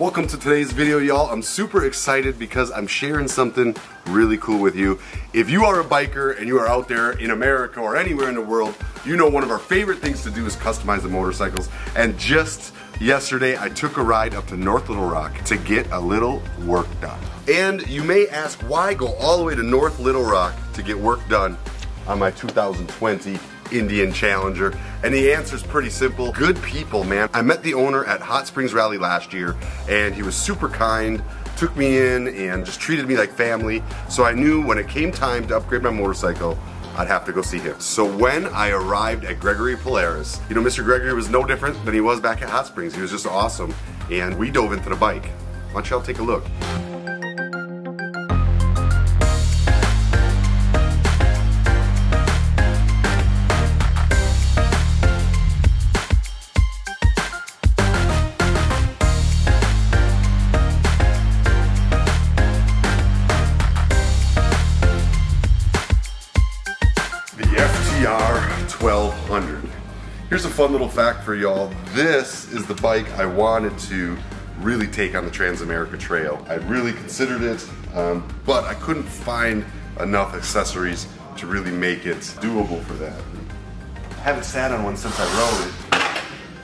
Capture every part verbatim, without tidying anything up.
Welcome to today's video, y'all. I'm super excited because I'm sharing something really cool with you. If you are a biker and you are out there in America or anywhere in the world, you know one of our favorite things to do is customize the motorcycles. And just yesterday, I took a ride up to North Little Rock to get a little work done. And you may ask, why go all the way to North Little Rock to get work done on my two thousand twenty Indian Challenger? And the answer is pretty simple. Good people, man. I met the owner at Hot Springs Rally last year, and he was super kind, took me in, and just treated me like family. So I knew when it came time to upgrade my motorcycle, I'd have to go see him. So when I arrived at Gregory Polaris, you know, Mister Gregory was no different than he was back at Hot Springs. He was just awesome, and we dove into the bike. Why don't y'all take a look? F T R twelve hundred. Here's a fun little fact for y'all. This is the bike I wanted to really take on the Transamerica trail. I really considered it, um, but I couldn't find enough accessories to really make it doable for that. I haven't sat on one since I rode it.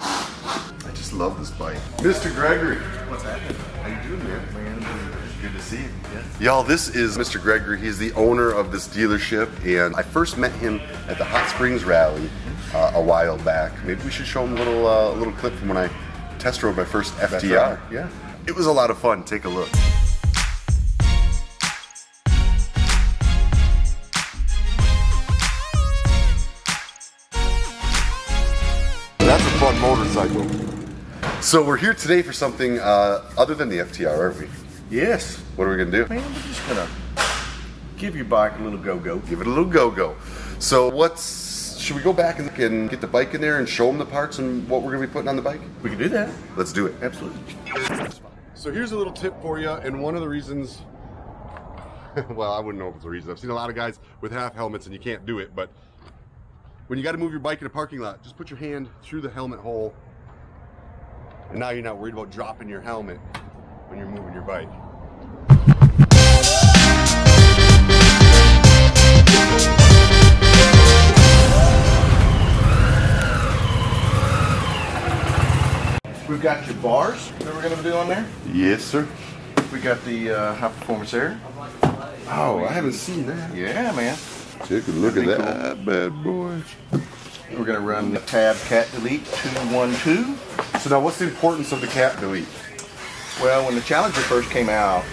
I just love this bike. Mister Gregory. What's happening? How you doing, man? Good to see you. Yes. Y'all, this is Mister Gregory. He's the owner of this dealership, and I first met him at the Hot Springs rally uh, a while back. Maybe we should show him a little, uh, little clip from when I test rode my first F T R. Yeah. It was a lot of fun. Take a look. That's a fun motorcycle. So we're here today for something uh, other than the F T R, aren't we? Yes. What are we going to do? Man, we're just going to give your bike a little go-go. Give it a little go-go. So what's, should we go back and get the bike in there and show them the parts and what we're going to be putting on the bike? We can do that. Let's do it. Absolutely. So here's a little tip for you, and one of the reasons, well, I wouldn't know if it's a reason. I've seen a lot of guys with half helmets and you can't do it, but when you got to move your bike in a parking lot, just put your hand through the helmet hole, and now you're not worried about dropping your helmet when you're moving your bike. We've got your bars that we're going to do on there. Yes, sir. We got the uh, high performance air. Oh, I haven't seen that. Yeah, man. Take a look at that bad boy. We're going to run the Tab cat delete two one two. So now, what's the importance of the cat delete? Well, when the Challenger first came out,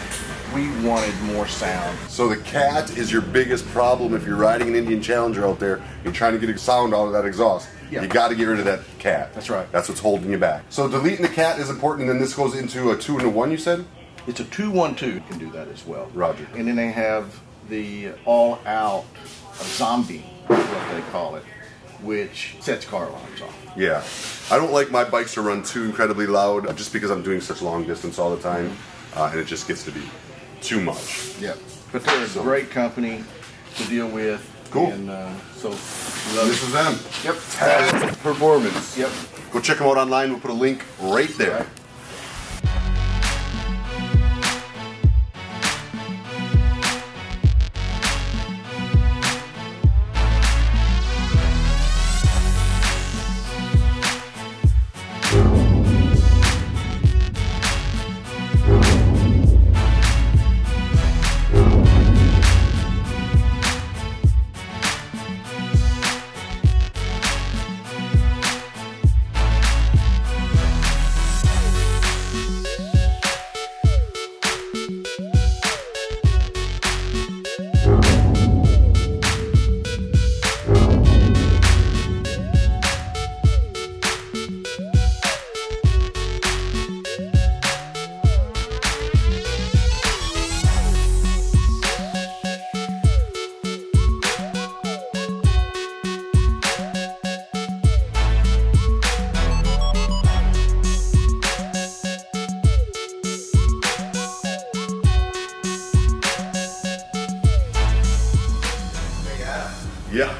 we wanted more sound. So the cat is your biggest problem if you're riding an Indian Challenger out there. You're trying to get sound out of that exhaust. Yeah. You got to get rid of that cat. That's right. That's what's holding you back. So deleting the cat is important, and then this goes into a two and a one, you said? It's a two one two. You can do that as well. Roger. And then they have the all-out zombie, is what they call it, which sets car alarms off. Yeah. I don't like my bikes to run too incredibly loud just because I'm doing such long distance all the time, uh, and it just gets to be too much. Yeah. But they're so. a great company to deal with. Cool. And uh, so love this it. is them. Yep. Tab Performance. Yep. Go check them out online. We'll put a link right there. Right. Yeah.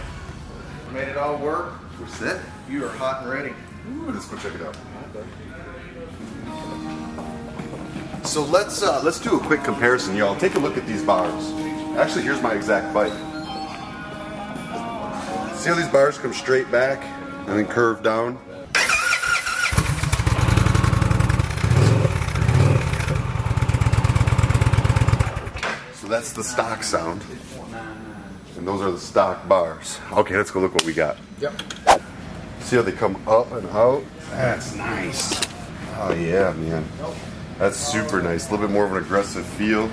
We made it all work. We're set. You are hot and ready. Ooh, let's go check it out. So let's uh, let's do a quick comparison, y'all. Take a look at these bars. Actually, here's my exact bike. See how these bars come straight back and then curve down? So that's the stock sound. And those are the stock bars. Okay, let's go look what we got. Yep. See how they come up and out? That's nice. Oh yeah, man. That's super nice. A little bit more of an aggressive feel.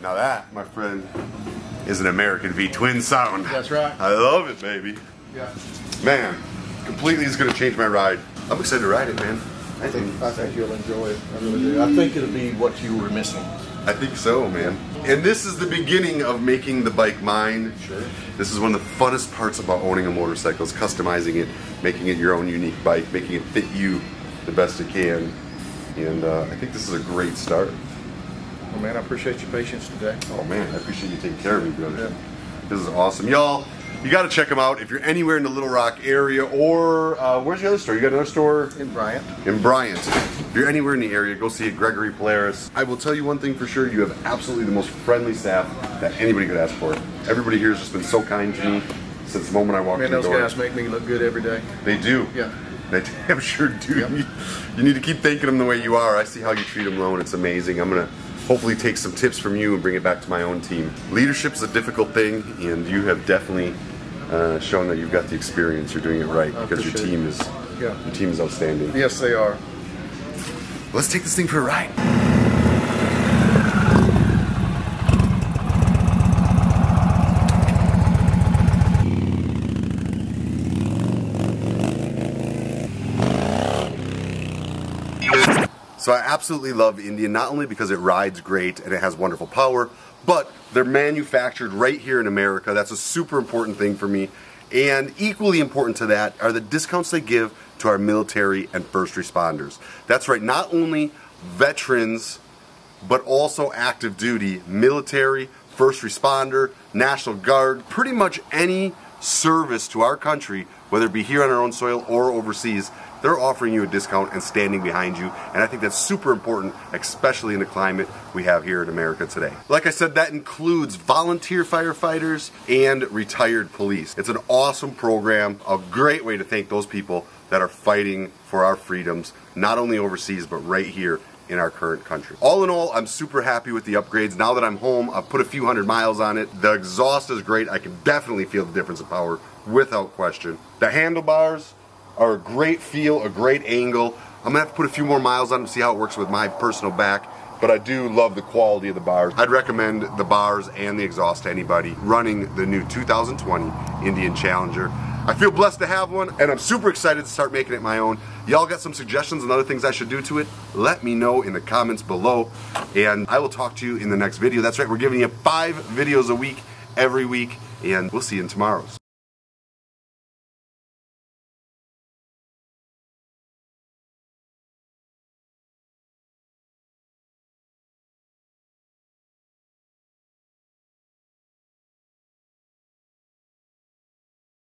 Now that, my friend, is an American V-twin sound. That's right. I love it, baby. Yeah. Man, completely is gonna change my ride. I'm excited to ride it, man. I think, I think you'll enjoy it. I really do. I think it'll be what you were missing. I think so, man. And this is the beginning of making the bike mine. Sure. This is one of the funnest parts about owning a motorcycle, is customizing it, making it your own unique bike, making it fit you the best it can. And uh, I think this is a great start. Well, man, I appreciate your patience today. Oh, man, I appreciate you taking care of me, brother. Yeah. This is awesome. Y'all, you got to check them out if you're anywhere in the Little Rock area, or uh, where's the other store? You got another store? In Bryant. In Bryant. If you're anywhere in the area, go see Gregory Polaris. I will tell you one thing for sure, you have absolutely the most friendly staff that anybody could ask for. Everybody here has just been so kind to me since the moment I walked in the door. Man, those guys make me look good every day. They do. Yeah. They damn sure do. Yep. You, you need to keep thanking them the way you are. I see how you treat them, Loan. It's amazing. I'm going to hopefully take some tips from you and bring it back to my own team. Leadership's a difficult thing, and you have definitely Uh, showing that you've got the experience, you're doing it right, because your team is yeah. your team is outstanding. Yes, they are. Let's take this thing for a ride. So I absolutely love Indian, not only because it rides great and it has wonderful power, but they're manufactured right here in America. That's a super important thing for me. And equally important to that are the discounts they give to our military and first responders. That's right, not only veterans, but also active duty, military, first responder, National Guard, pretty much any service to our country, whether it be here on our own soil or overseas, they're offering you a discount and standing behind you, and I think that's super important, especially in the climate we have here in America today. Like I said, that includes volunteer firefighters and retired police. It's an awesome program, a great way to thank those people that are fighting for our freedoms, not only overseas, but right here in our current country. All in all, I'm super happy with the upgrades. Now that I'm home, I've put a few hundred miles on it. The exhaust is great. I can definitely feel the difference in power without question. The handlebars are a great feel, a great angle. I'm gonna have to put a few more miles on them to see how it works with my personal back, but I do love the quality of the bars. I'd recommend the bars and the exhaust to anybody running the new two thousand twenty Indian Challenger. I feel blessed to have one, and I'm super excited to start making it my own. Y'all got some suggestions and other things I should do to it? Let me know in the comments below, and I will talk to you in the next video. That's right, we're giving you five videos a week, every week, and we'll see you in tomorrow's.